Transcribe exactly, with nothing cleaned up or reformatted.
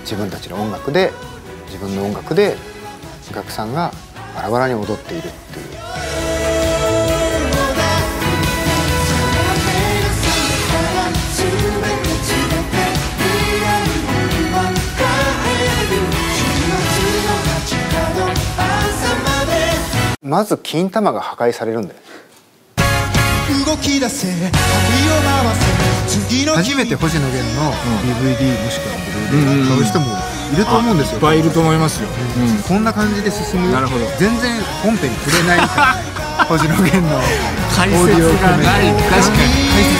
自分たちの音楽で自分の音楽でお客さんがバラバラに踊っているっていう。まず金玉が破壊されるんだよ。初めて星野源の ディーブイディー もしくはブルーレイ買う人もいると思うんですよ。いっぱいいると思いますよ。こんな感じで進む。なるほど。全然本編に触れないみたいな。星野源のオーディオがない。確かに。